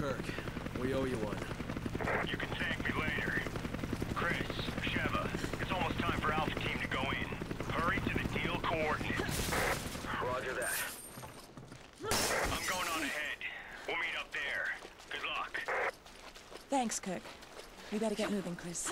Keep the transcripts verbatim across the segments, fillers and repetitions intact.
Kirk. We owe you one. You can thank me later. Chris, Sheva, it's almost time for Alpha Team to go in. Hurry to the deal coordinates. Roger that. I'm going on ahead. We'll meet up there. Good luck. Thanks, Kirk. We better get moving, Chris.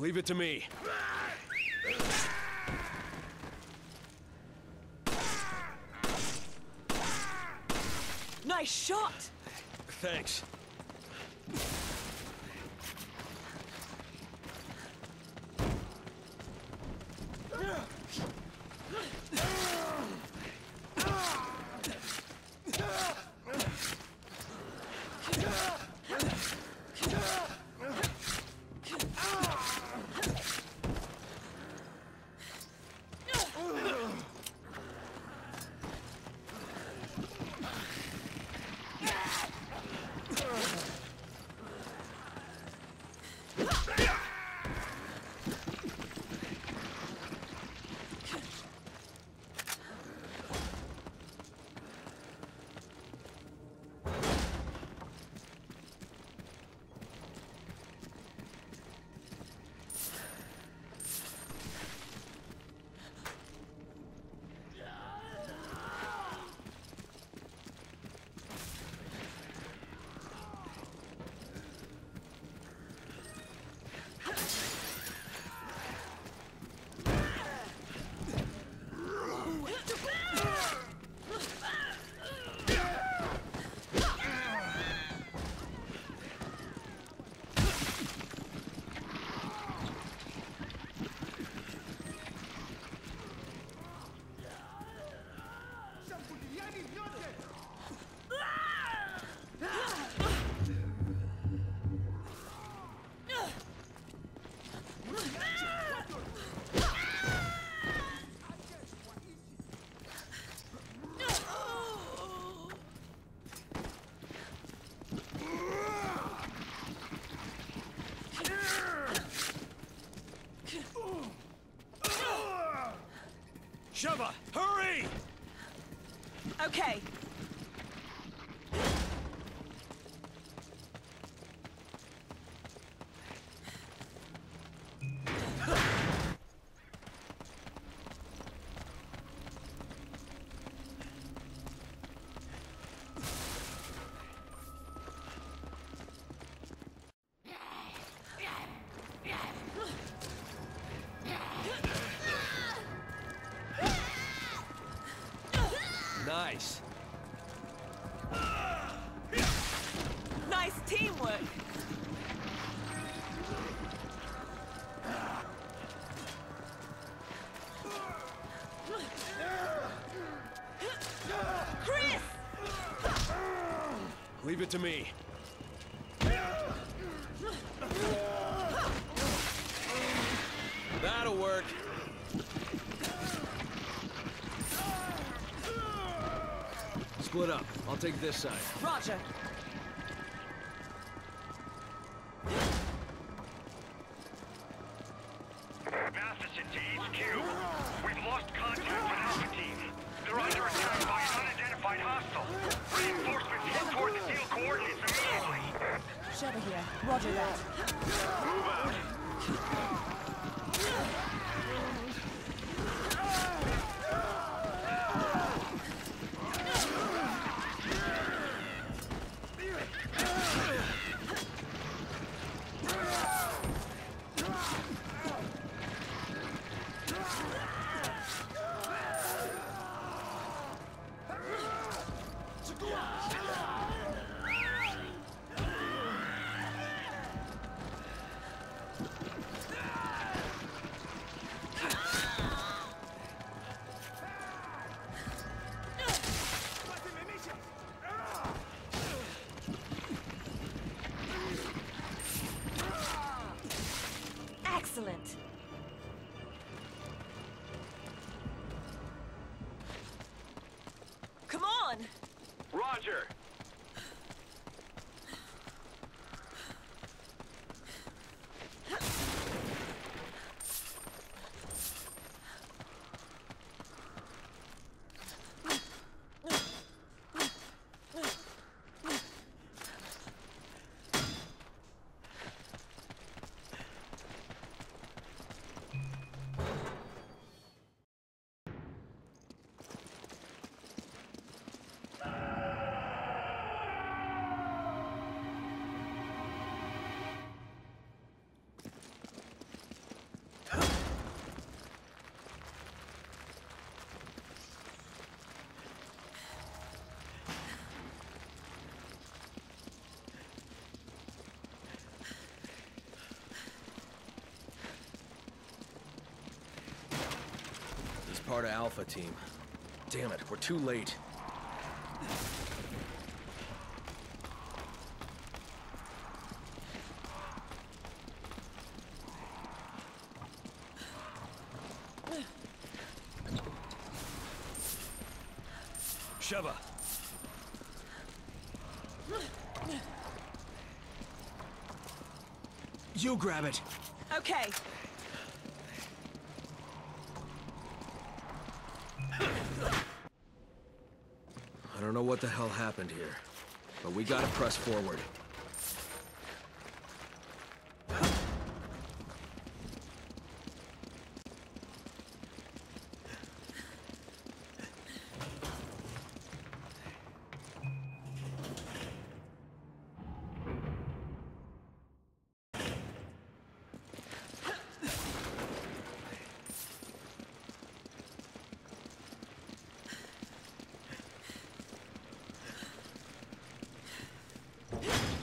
Leave it to me. Nice shot! Thanks. place. Nice teamwork. Chris! Leave it to me. That'll work. Split up. I'll take this side. Roger. Masterson to H Q. We've lost contact with Alpha Team. They're under attack by an unidentified hostile. Reinforcements head toward the deal coordinates immediately. Shuttle here. Roger that. Move out. Excellent. Come on. Roger. Part of Alpha Team. Damn it, we're too late. Sheva. You grab it. Okay. I don't know what the hell happened here, but we gotta press forward. Yeah.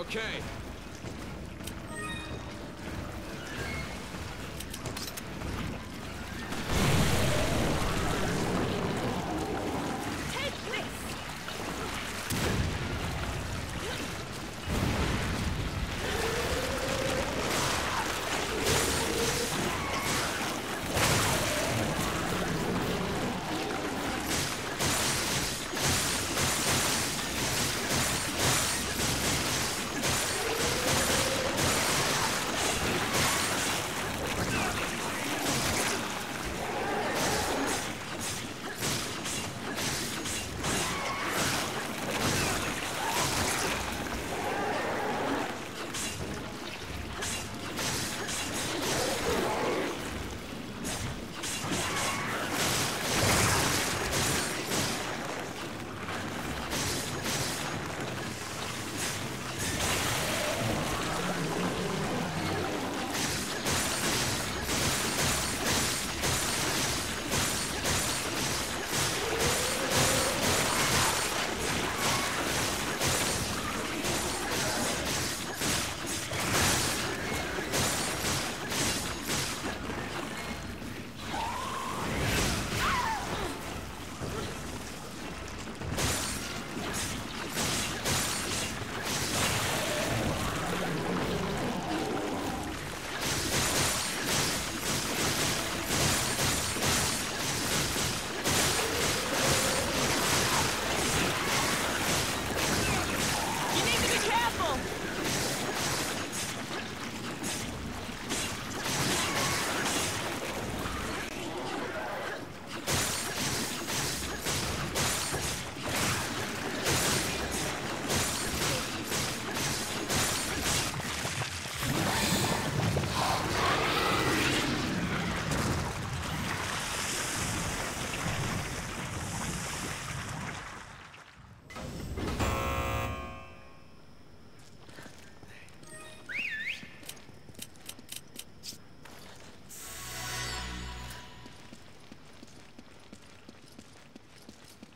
Okay.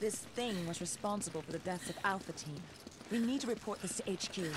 This thing was responsible for the deaths of Alpha Team. We need to report this to H Q.